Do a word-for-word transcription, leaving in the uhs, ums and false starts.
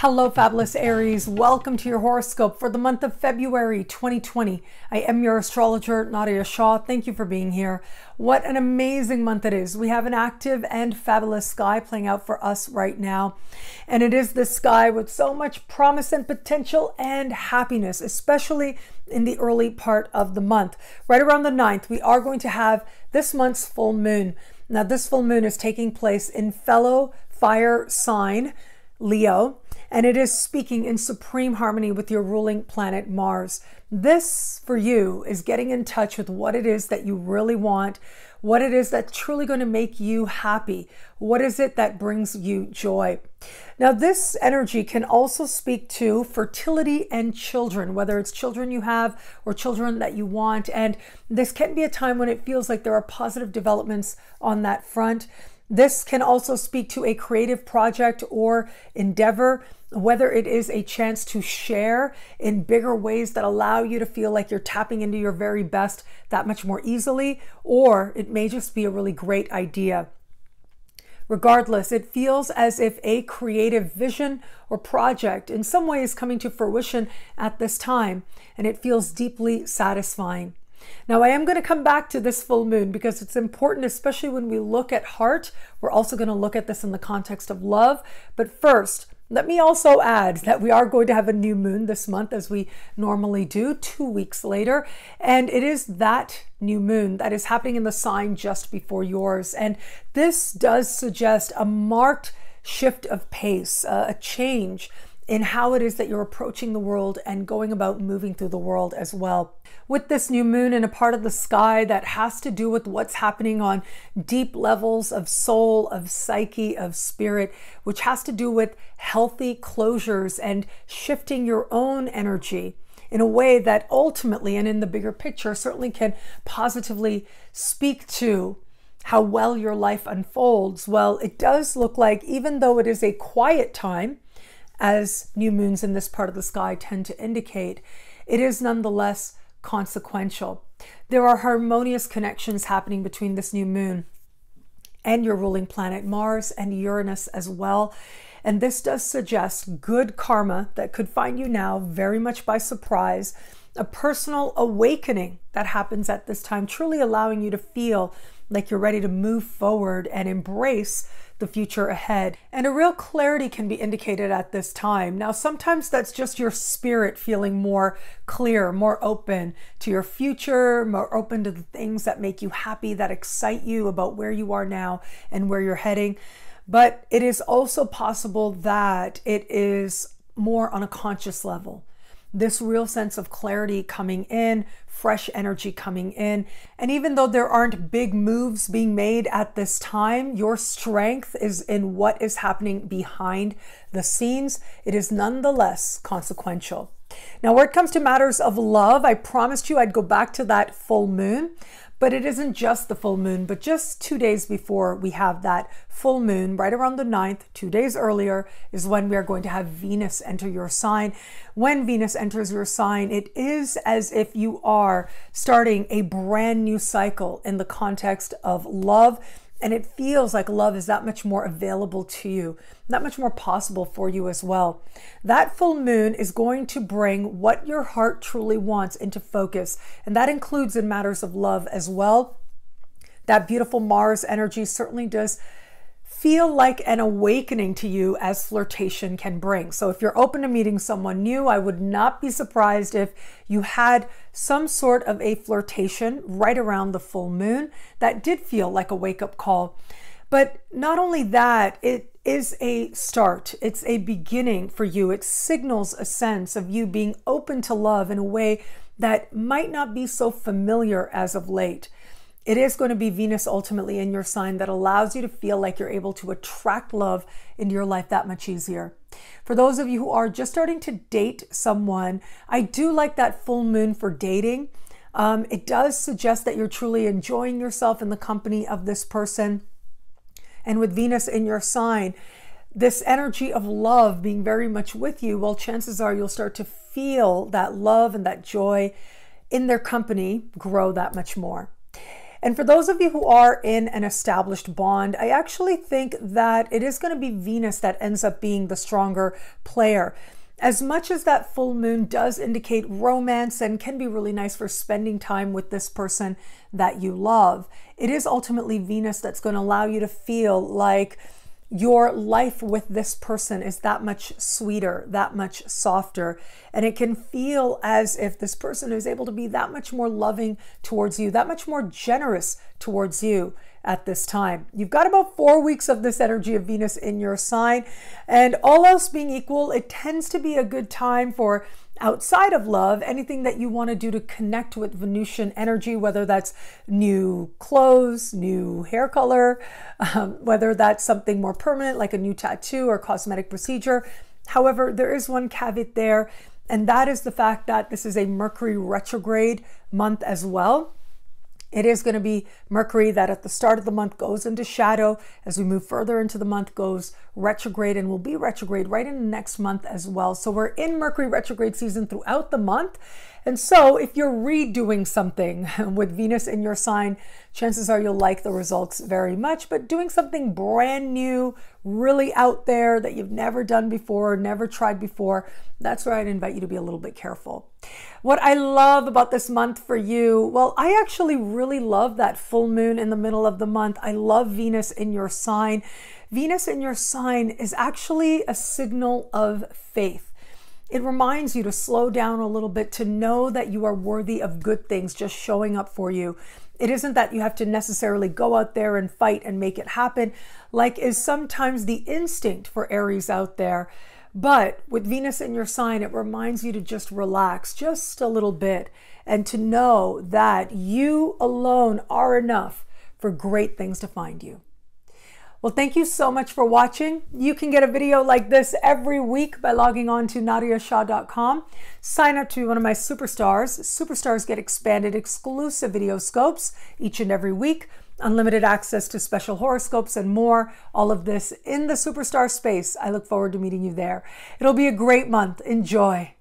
Hello, fabulous Aries. Welcome to your horoscope for the month of February twenty twenty. I am your astrologer, Nadiya Shah. Thank you for being here. What an amazing month it is. We have an active and fabulous sky playing out for us right now. And it is this sky with so much promise and potential and happiness, especially in the early part of the month. Right around the ninth, we are going to have this month's full moon. Now, this full moon is taking place in fellow fire sign, Leo, and it is speaking in supreme harmony with your ruling planet Mars. This for you is getting in touch with what it is that you really want, what it is that's truly going to make you happy, what is it that brings you joy. Now, this energy can also speak to fertility and children, whether it's children you have or children that you want. And this can be a time when it feels like there are positive developments on that front. This can also speak to a creative project or endeavor, whether it is a chance to share in bigger ways that allow you to feel like you're tapping into your very best that much more easily, or it may just be a really great idea. Regardless, it feels as if a creative vision or project in some way is coming to fruition at this time, and it feels deeply satisfying. Now, I am going to come back to this full moon because it's important, especially when we look at heart. We're also going to look at this in the context of love. But first, let me also add that we are going to have a new moon this month, as we normally do, two weeks later. And it is that new moon that is happening in the sign just before yours. And this does suggest a marked shift of pace, uh, a change in how it is that you're approaching the world and going about moving through the world as well. With this new moon in a part of the sky that has to do with what's happening on deep levels of soul, of psyche, of spirit, which has to do with healthy closures and shifting your own energy in a way that ultimately, and in the bigger picture, certainly can positively speak to how well your life unfolds. Well, it does look like, even though it is a quiet time, as new moons in this part of the sky tend to indicate, it is nonetheless consequential. There are harmonious connections happening between this new moon and your ruling planet Mars and Uranus as well. And this does suggest good karma that could find you now very much by surprise, a personal awakening that happens at this time, truly allowing you to feel like you're ready to move forward and embrace the future ahead. And a real clarity can be indicated at this time. Now, sometimes that's just your spirit feeling more clear, more open to your future, more open to the things that make you happy, that excite you about where you are now and where you're heading. But it is also possible that it is more on a conscious level. This real sense of clarity coming in, fresh energy coming in. And even though there aren't big moves being made at this time, your strength is in what is happening behind the scenes. It is nonetheless consequential. Now, where it comes to matters of love, I promised you I'd go back to that full moon, but it isn't just the full moon, but just two days before we have that full moon, right around the ninth, two days earlier, is when we are going to have Venus enter your sign. When Venus enters your sign, it is as if you are starting a brand new cycle in the context of love. And it feels like love is that much more available to you, that much more possible for you as well. That full moon is going to bring what your heart truly wants into focus. And that includes in matters of love as well. That beautiful Mars energy certainly does feel like an awakening to you, as flirtation can bring. So if you're open to meeting someone new, I would not be surprised if you had some sort of a flirtation right around the full moon that did feel like a wake-up call. But not only that, it is a start. It's a beginning for you. It signals a sense of you being open to love in a way that might not be so familiar as of late. It is going to be Venus ultimately in your sign that allows you to feel like you're able to attract love into your life that much easier. For those of you who are just starting to date someone, I do like that full moon for dating. Um, it does suggest that you're truly enjoying yourself in the company of this person. And with Venus in your sign, this energy of love being very much with you, well, chances are you'll start to feel that love and that joy in their company grow that much more. And for those of you who are in an established bond, I actually think that it is going to be Venus that ends up being the stronger player. As much as that full moon does indicate romance and can be really nice for spending time with this person that you love, it is ultimately Venus that's going to allow you to feel like your life with this person is that much sweeter, that much softer. And it can feel as if this person is able to be that much more loving towards you, that much more generous towards you at this time. You've got about four weeks of this energy of Venus in your sign, and all else being equal, it tends to be a good time for, outside of love, anything that you want to do to connect with Venusian energy, whether that's new clothes, new hair color, um, whether that's something more permanent like a new tattoo or cosmetic procedure. However, there is one caveat there, and that is the fact that this is a Mercury retrograde month as well. It is going to be Mercury that at the start of the month goes into shadow, as we move further into the month goes retrograde, and will be retrograde right in the next month as well. So we're in Mercury retrograde season throughout the month. And so if you're redoing something with Venus in your sign, chances are you'll like the results very much. But doing something brand new, really out there that you've never done before, never tried before, that's where I'd invite you to be a little bit careful. What I love about this month for you, well, I actually really love that full moon in the middle of the month. I love Venus in your sign. Venus in your sign is actually a signal of faith. It reminds you to slow down a little bit, to know that you are worthy of good things just showing up for you. It isn't that you have to necessarily go out there and fight and make it happen, like is sometimes the instinct for Aries out there. But with Venus in your sign, it reminds you to just relax just a little bit and to know that you alone are enough for great things to find you. Well, thank you so much for watching. You can get a video like this every week by logging on to Nadiya Shah dot com. Sign up to be one of my superstars. Superstars get expanded exclusive video scopes each and every week, unlimited access to special horoscopes and more. All of this in the superstar space. I look forward to meeting you there. It'll be a great month. Enjoy.